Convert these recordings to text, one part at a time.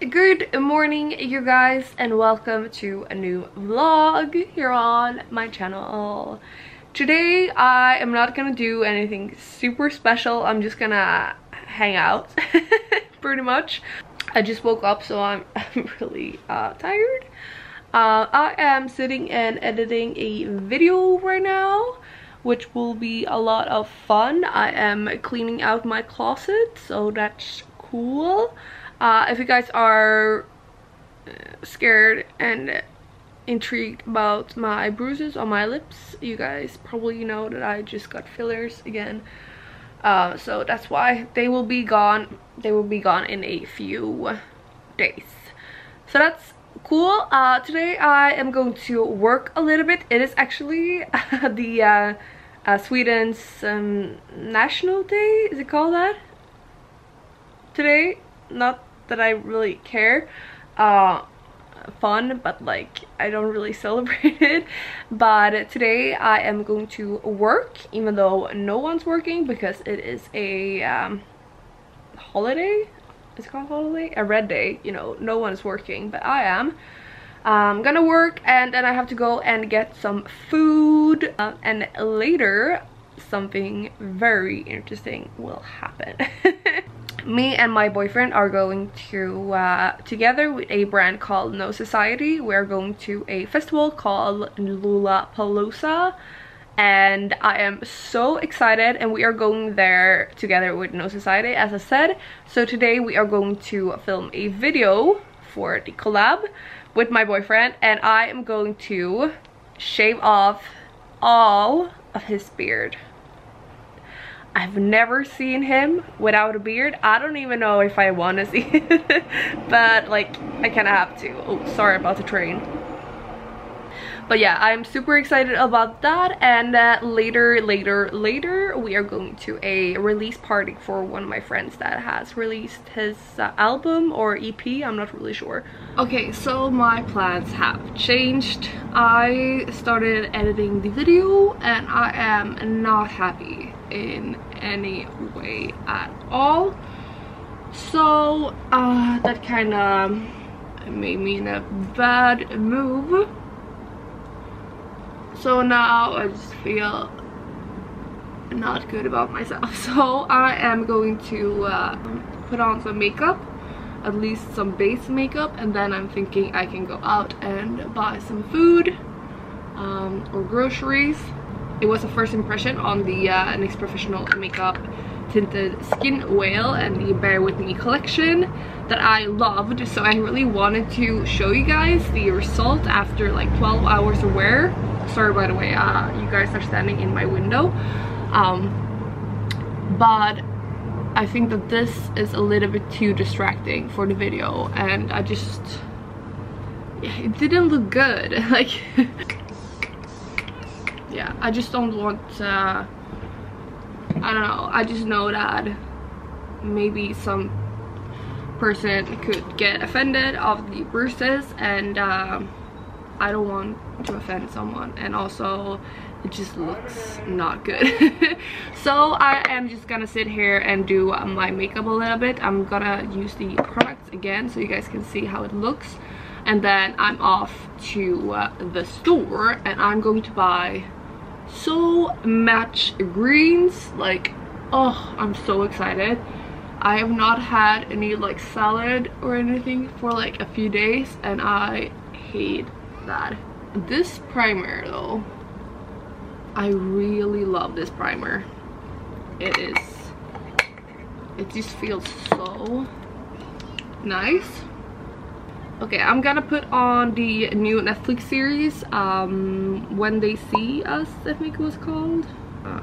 Good morning, you guys, and welcome to a new vlog here on my channel. Today I am not gonna do anything super special. I'm just gonna hang out pretty much. I just woke up, so I'm really tired. I am sitting and editing a video right now, which will be a lot of fun. I am cleaning out my closet, so that's cool. If you guys are scared and intrigued about my bruises on my lips, you guys probably know that I just got fillers again, so that's why they will be gone. They will be gone in a few days, so that's cool. Today I am going to work a little bit. It is actually the Sweden's National Day, is it called that? Today. Not that I really care, fun, but like I don't really celebrate it. But today I am going to work, even though no one's working, because it is a holiday. Is it called holiday? A red day, you know, no one's working, but I am. I'm gonna work, and then I have to go and get some food, and later something very interesting will happen. Me and my boyfriend are going to, together with a brand called No Society, we're going to a festival called Lula Palooza, and I am so excited, and we are going there together with No Society, as I said. So today we are going to film a video for the collab with my boyfriend, and I am going to shave off all of his beard. I've never seen him without a beard. I don't even know if I want to see it, but like I kind of have to. Oh, sorry about the train. But yeah, I'm super excited about that, and later we are going to a release party for one of my friends that has released his album or EP, I'm not really sure. Okay, so my plans have changed. I started editing the video, and I am not happy in any way at all, so that kind of made me in a bad mood. So now I just feel not good about myself, so I am going to put on some makeup, at least some base makeup, and then I'm thinking I can go out and buy some food or groceries. It was a first impression on the NYX Professional Makeup Tinted Skin Whale and the Bear With Me collection that I loved, so I really wanted to show you guys the result after like 12 hours of wear. Sorry, by the way, you guys are standing in my window, but I think that this is a little bit too distracting for the video, and I just, it didn't look good, like yeah, I just don't want, I don't know, I just know that maybe some person could get offended of the bruises, and I don't want to offend someone, and also it just looks not good. So I am just gonna sit here and do my makeup a little bit. I'm gonna use the products again so you guys can see how it looks, and then I'm off to the store, and I'm going to buy so much greens. Like, oh, I'm so excited. I have not had any like salad or anything for like a few days, and I hate that. This primer though, I really love this primer. It just feels so nice. Okay, I'm gonna put on the new Netflix series, When They See Us, I think it was called.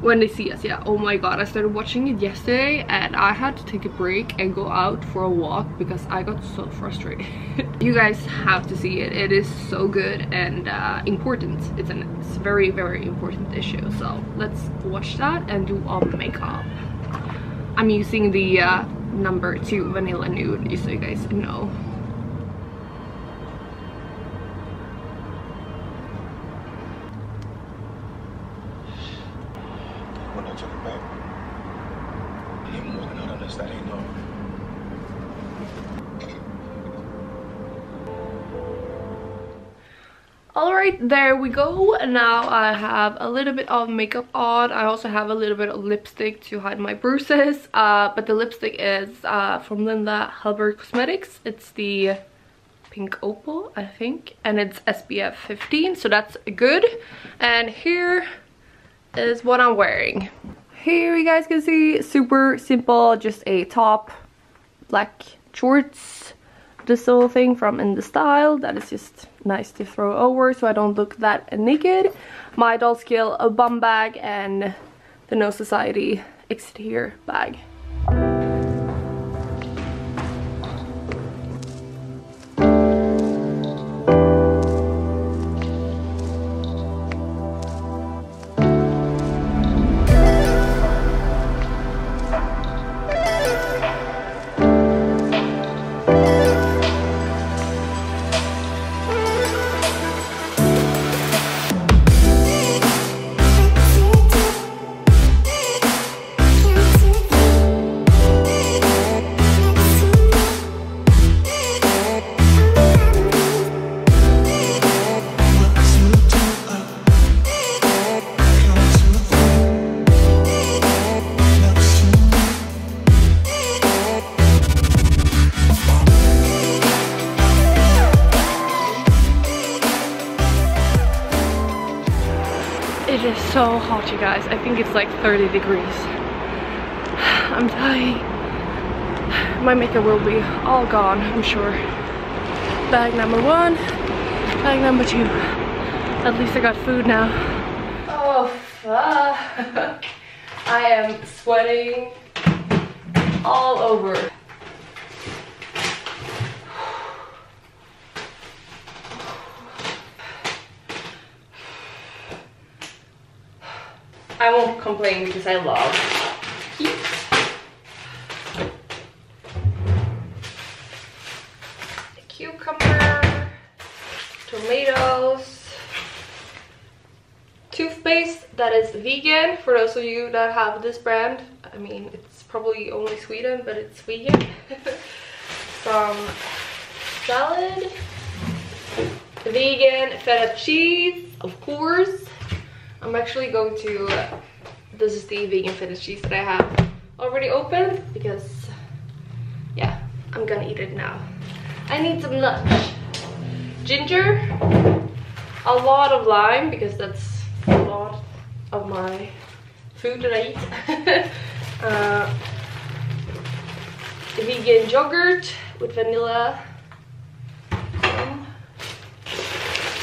When They See Us, yeah. Oh my god, I started watching it yesterday, and I had to take a break and go out for a walk because I got so frustrated. You guys have to see it. It is so good and important. It's a very, very important issue. So let's watch that and do all the makeup. I'm using the number 2 vanilla nude, just so you guys know. Alright, there we go. Now I have a little bit of makeup on. I also have a little bit of lipstick to hide my bruises. But the lipstick is from Linda Halbert Cosmetics. It's the Pink Opal, I think. And it's SPF 15, so that's good. And here is what I'm wearing. Here you guys can see, super simple. Just a top, black shorts. This little thing from In The Style that is just nice to throw over so I don't look that naked. My Dollskill bum bag and the No Society exterior bag. It is so hot, you guys. I think it's like 30 degrees. I'm dying. My makeup will be all gone, I'm sure. Bag number one, bag number two. At least I got food now. Oh, fuck. I am sweating all over. I won't complain because I love heat. The cucumber, tomatoes, toothpaste that is vegan. For those of you that have this brand, I mean, it's probably only Sweden, but it's vegan. Some salad, vegan feta cheese, of course. I'm actually going to, this is the vegan feta cheese that I have already opened because, yeah, I'm gonna eat it now. I need some lunch. Ginger, a lot of lime because that's a lot of my food that I eat. Vegan yogurt with vanilla,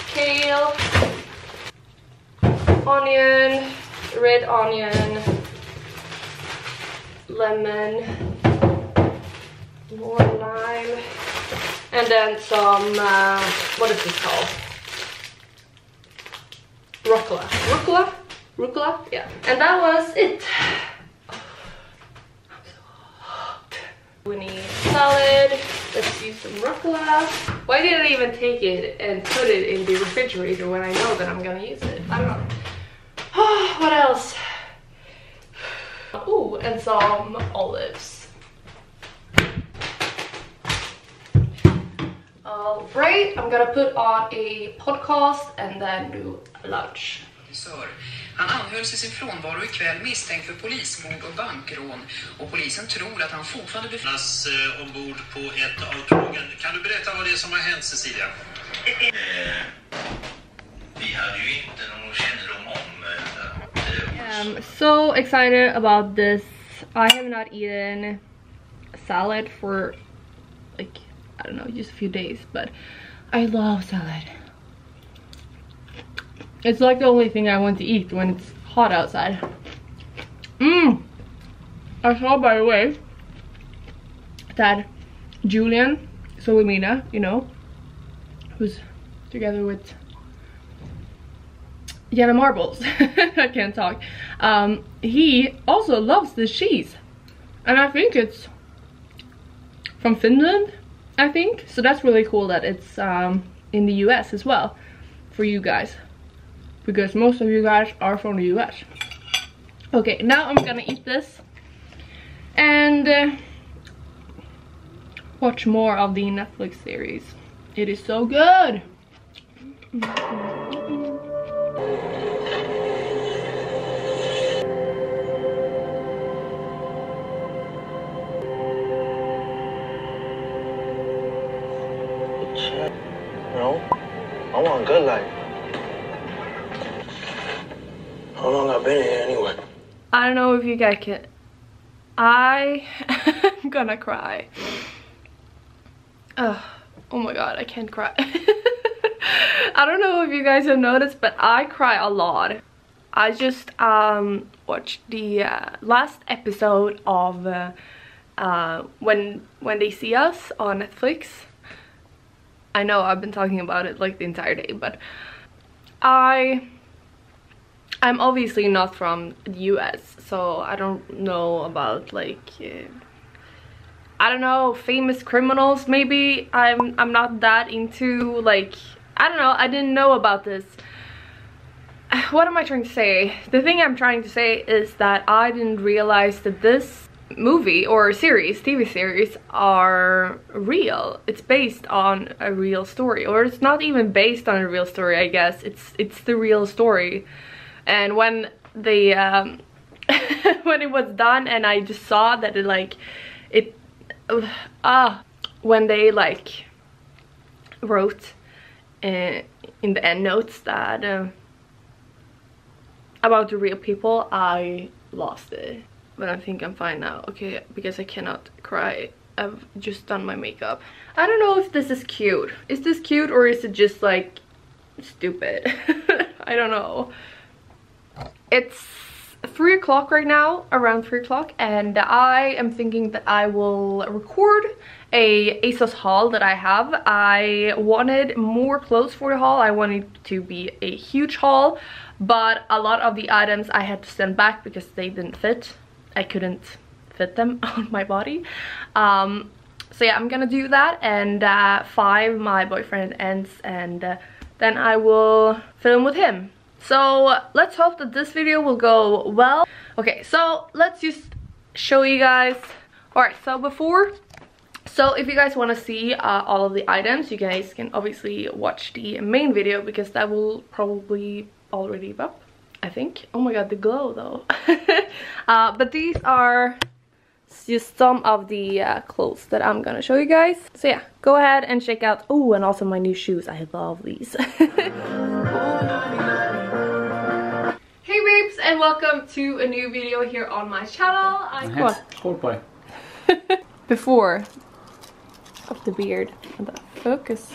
kale, onion, red onion, lemon, more lime, and then some, what is this called? Rucola. Rucola? Rucola? Yeah. And that was it. Oh, I'm so hot. We need salad. Let's use some rucola. Why did I even take it and put it in the refrigerator when I know that I'm gonna use it? I don't know. What else? Oh, and some olives. Alright, I'm gonna put on a podcast and then do lunch. Han anhölls I sin frånvaro ikväll misstänkt för polismord och bankrån och polisen tror att han fortfarande befinner sig ombord på ett av tågen. Kan du berätta vad det är som har hänt, Cecilia? Vi hade ju inte någon kännedom om I'm so excited about this. I have not eaten salad for like, I don't know, just a few days, but I love salad. It's like the only thing I want to eat when it's hot outside. I saw, by the way, that Julian, so Mina, you know, who's together with Jenna Marbles, I can't talk, he also loves this cheese. And I think it's from Finland, I think. So that's really cool that it's in the US as well for you guys. Because most of you guys are from the US. Okay, now I'm gonna eat this and watch more of the Netflix series. It is so good. No, I want a good life. How long I've been here anyway? I don't know if you get it. I am gonna cry. Oh my god, I can't cry. I don't know if you guys have noticed, but I cry a lot. I just watched the last episode of When They See Us on Netflix. I know I've been talking about it like the entire day, but I'm obviously not from the US, so I don't know about like I don't know, famous criminals maybe. I'm not that into, like, I don't know, I didn't know about this. What am I trying to say? The thing I'm trying to say is that I didn't realize that this movie or series, TV series, are real. It's based on a real story, or it's not even based on a real story, I guess. It's the real story. And when they when it was done and I just saw that it like it when they like wrote in the end notes that about the real people, I lost it. But I think I'm fine now, okay, because I cannot cry. I've just done my makeup. I don't know if this is cute. Is this cute or is it just like stupid? I don't know. It's 3 o'clock right now, around 3 o'clock, and I am thinking that I will record a ASOS haul that I have. I wanted more clothes for the haul. I wanted it to be a huge haul, but a lot of the items I had to send back because they didn't fit. I couldn't fit them on my body. So yeah, I'm gonna do that, and 5 my boyfriend ends, and then I will film with him. So let's hope that this video will go well. Okay, so let's just show you guys. Alright, so if you guys want to see all of the items, you guys can obviously watch the main video because that will probably already be up, I think. Oh my god, the glow though. But these are just some of the clothes that I'm gonna show you guys. So yeah, go ahead and check out. Oh, and also my new shoes. I love these. Hey babes, and welcome to a new video here on my channel. What? Before of the beard and the focus.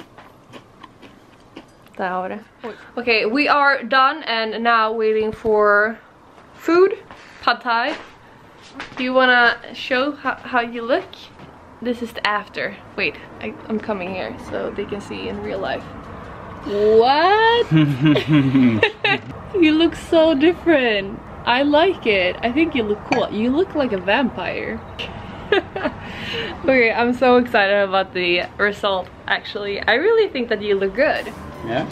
Okay, we are done and now waiting for food, pad thai. Do you wanna show how you look? This is the after. Wait, I'm coming here so they can see in real life. What? You look so different. I like it. I think you look cool. You look like a vampire. Okay, I'm so excited about the result actually. I really think that you look good. Yeah.